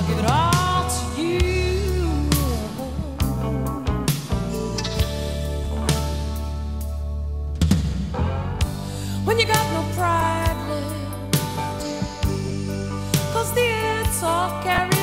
I'll give it all to you. When you got no pride left, 'cause the it's all carried.